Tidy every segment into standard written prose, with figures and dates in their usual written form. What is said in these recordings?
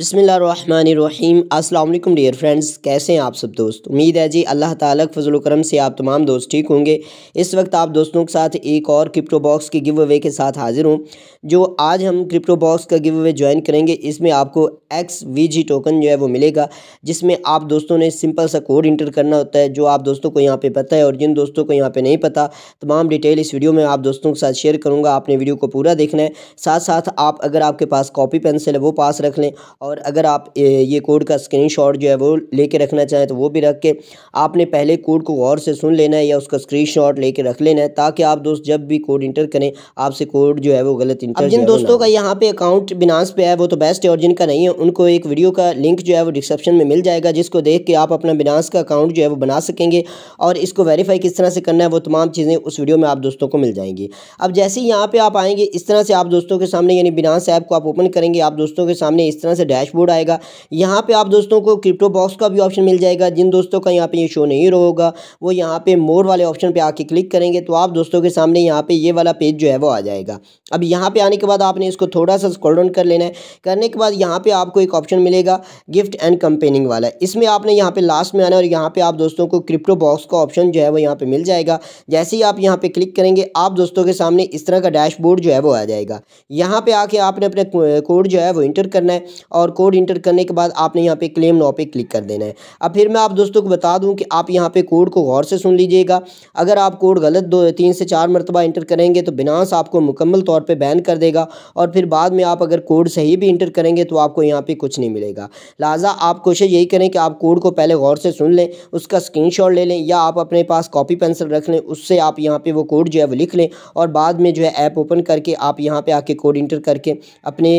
बिस्मिल्लाहिर्रहमानिर्रहीम। अस्सलाम वालेकुम डियर फ्रेंड्स, कैसे हैं आप सब दोस्त। उम्मीद है जी अल्लाह ताला के फजल व करम से आप तमाम दोस्त ठीक होंगे। इस वक्त आप दोस्तों के साथ एक और क्रिप्टो बॉक्स के गिव अवे के साथ हाजिर हूँ। जो आज हम क्रिप्टो बॉक्स का गिव अवे ज्वाइन करेंगे, इसमें आपको XVG टोकन जो है वो मिलेगा, जिसमें आप दोस्तों ने सिंपल सा कोड इंटर करना होता है जो आप दोस्तों को यहाँ पर पता है, और जिन दोस्तों को यहाँ पर नहीं पता तमाम डिटेल इस वीडियो में आप दोस्तों के साथ शेयर करूँगा। आपने वीडियो को पूरा देखना है। साथ साथ आप अगर आपके पास कॉपी पेंसिल है वो पास रख लें, और अगर आप ये कोड का स्क्रीनशॉट जो है वो लेके रखना चाहें तो वो भी रख के आपने पहले कोड को गौर से सुन लेना है या उसका स्क्रीनशॉट लेके रख लेना है, ताकि आप दोस्त जब भी कोड इंटर करें आपसे कोड जो है वो गलत इंटर। जिन दोस्तों का यहाँ पे अकाउंट Binance पे है वो तो बेस्ट है, और जिनका नहीं है उनको एक वीडियो का लिंक जो है वो डिस्क्रिप्शन में मिल जाएगा, जिसको देख के आप अपना Binance का अकाउंट जो है वो बना सकेंगे। और इसको वेरीफाई किस तरह से करना है वो तमाम चीज़ें उस वीडियो में आप दोस्तों को मिल जाएंगी। अब जैसे ही यहाँ पर आप आएँगे इस तरह से आप दोस्तों के सामने, यानी Binance ऐप को आप ओपन करेंगे, आप दोस्तों के सामने इस तरह से डैशबोर्ड आएगा। यहाँ पे आप दोस्तों को क्रिप्टो बॉक्स का भी ऑप्शन मिल जाएगा। जिन दोस्तों का यहाँ पे ये शो नहीं होगा वो यहाँ पे मोर वाले ऑप्शन पे आके क्लिक करेंगे तो आप दोस्तों के सामने यहाँ पे ये वाला पेज जो है वो आ जाएगा। अब यहाँ पे आने के बाद आपने इसको थोड़ा सा स्क्रॉल डाउन कर लेना है। करने के बाद यहाँ पे आपको एक ऑप्शन मिलेगा गिफ्ट एंड कंपेनिंग वाला, इसमें आपने यहाँ पे लास्ट में आना है, और यहाँ पे आप दोस्तों को क्रिप्टो बॉक्स का ऑप्शन जो है वो यहाँ पे मिल जाएगा। जैसे ही आप यहाँ पे क्लिक करेंगे आप दोस्तों के सामने इस तरह का डैशबोर्ड जो है वो आ जाएगा। यहाँ पे आके आपने अपने कोड जो है वो इंटर करना है, और कोड इंटर करने के बाद आपने यहाँ पे क्लेम नाउ पे क्लिक कर देना है। अब फिर मैं आप दोस्तों को बता दूं कि आप यहाँ पे कोड को गौर से सुन लीजिएगा। अगर आप कोड गलत 2-3 से 4 मरतबा इंटर करेंगे तो Binance आपको मुकम्मल तौर पे बैन कर देगा, और फिर बाद में आप अगर कोड सही भी इंटर करेंगे तो आपको यहाँ पे कुछ नहीं मिलेगा। लिहाजा आप कोशिश यही करें कि आप कोड को पहले गौर से सुन लें, उसका स्क्रीनशॉट ले लें, या आप अपने पास कॉपी पेंसिल रख लें, उससे आप यहाँ पर वो कोड जो है वो लिख लें, और बाद में जो है ऐप ओपन करके आप यहाँ पर आके कोड इंटर करके अपने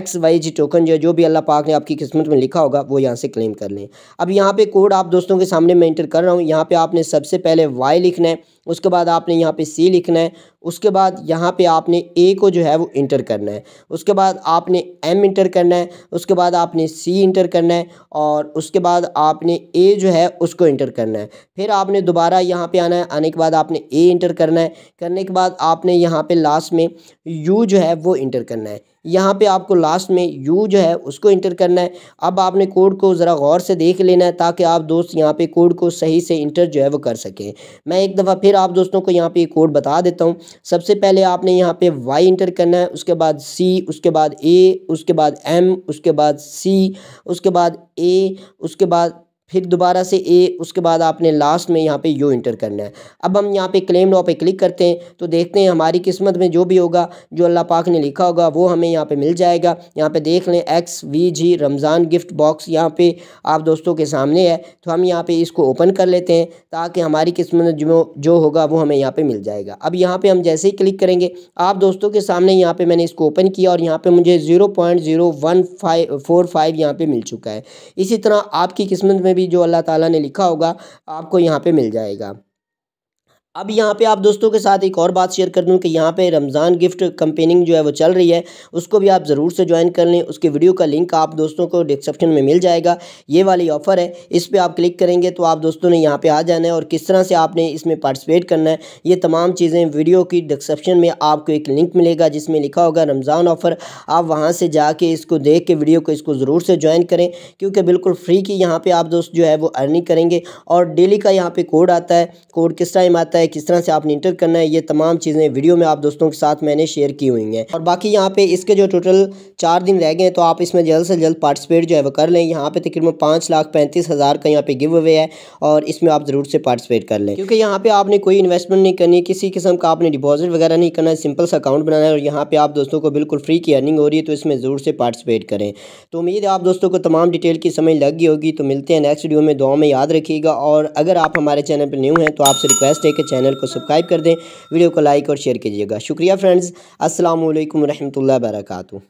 XYZ टोकन जो भी अल्लाह पाक ने आपकी किस्मत में लिखा होगा वो यहाँ से क्लेम कर लें। अब यहाँ पे कोड आप दोस्तों के सामने मैं इंटर कर रहा हूँ। यहाँ पे आपने सबसे पहले Y लिखना है, उसके बाद आपने यहाँ पे C लिखना है, उसके बाद यहाँ पे आपने A को जो है वो इंटर करना है, उसके बाद आपने M इंटर करना है, उसके बाद आपने C इंटर करना है, और उसके बाद आपने A जो है उसको इंटर करना है। फिर आपने दोबारा यहाँ पे आना है, आने के बाद आपने A इंटर करना है, करने के बाद आपने यहाँ पे लास्ट में U जो है वो इंटर करना है। यहाँ पे आपको लास्ट में U जो है उसको इंटर करना है। अब आपने कोड को ज़रा गौर से देख लेना है ताकि आप दोस्त यहाँ पे कोड को सही से इंटर जो है वो कर सकें। मैं एक दफ़ा फिर आप दोस्तों को यहाँ पे कोड बता देता हूँ। सबसे पहले आपने यहाँ पे Y इंटर करना है, उसके बाद C, उसके बाद A, उसके बाद M, उसके बाद C, उसके बाद A, उसके बाद फिर दोबारा से A, उसके बाद आपने लास्ट में यहाँ पे U इंटर करना है। अब हम यहाँ पे क्लेम नाउ पे क्लिक करते हैं तो देखते हैं हमारी किस्मत में जो भी होगा, जो अल्लाह पाक ने लिखा होगा वो हमें यहाँ पे मिल जाएगा। यहाँ पे देख लें XVG रमज़ान गिफ्ट बॉक्स यहाँ पे आप दोस्तों के सामने है, तो हम यहाँ पे इसको ओपन कर लेते हैं ताकि हमारी किस्मत में जो होगा वो हमें यहाँ पर मिल जाएगा। अब यहाँ पर हम जैसे ही क्लिक करेंगे आप दोस्तों के सामने यहाँ पर मैंने इसको ओपन किया और यहाँ पर मुझे 0.0145 यहाँ पर मिल चुका है। इसी तरह आपकी किस्मत में भी जो अल्लाह ताला ने लिखा होगा आपको यहाँ पे मिल जाएगा। अब यहाँ पे आप दोस्तों के साथ एक और बात शेयर कर दूँ कि यहाँ पे रमज़ान गिफ्ट कंपेनिंग जो है वो चल रही है, उसको भी आप ज़रूर से ज्वाइन कर लें। उसके वीडियो का लिंक आप दोस्तों को डिस्क्रिप्शन में मिल जाएगा। ये वाली ऑफ़र है, इस पे आप क्लिक करेंगे तो आप दोस्तों ने यहाँ पे आ जाना है, और किस तरह से आपने इसमें पार्टिसिपेट करना है ये तमाम चीज़ें वीडियो की डिस्क्रिप्शन में आपको एक लिंक मिलेगा जिसमें लिखा होगा रमज़ान ऑफ़र। आप वहाँ से जाके इसको देख के वीडियो को इसको ज़रूर से ज्वाइन करें, क्योंकि बिल्कुल फ्री की यहाँ पर आप दोस्त जो है वो अर्निंग करेंगे। और डेली का यहाँ पर कोड आता है, कोड किस टाइम आता है, किस तरह से आपने इंटर करना है, ये तमाम चीज़ें वीडियो में आप दोस्तों के साथ मैंने शेयर की हुई हैं। और बाकी यहाँ पे इसके जो टोटल 4 दिन रह गए तो आप इसमें जल्द से जल्द पार्टिसिपेट जो है वो कर लें। यहाँ पे तकरीबन 5,35,000 का यहाँ पे गिव अवे है, और इसमें आप ज़रूर से पार्टिसिपेट कर लें, क्योंकि यहाँ पे आपने कोई इन्वेस्टमेंट नहीं करनी, किसी किस्म का आपने डिपॉजिट वगैरह नहीं करना है, सिंपल सा अकाउंट बनाना है, और यहाँ पर आप दोस्तों को बिल्कुल फ्री की अर्निंग हो रही है, तो इसमें ज़रूर से पार्टिसिपेट करें। तो उम्मीद है आप दोस्तों को तमाम डिटेल की समझ लग गई होगी। तो मिलते हैं नेक्स्ट वीडियो में, दुआ में याद रखिएगा, और अगर आप हमारे चैनल पर न्यू हैं तो आपसे रिक्वेस्ट है कि चैनल को सब्सक्राइब कर दें, वीडियो को लाइक और शेयर कीजिएगा। शुक्रिया फ्रेंड्स, अस्सलाम वालेकुम रहमतुल्लाह बरकातहू।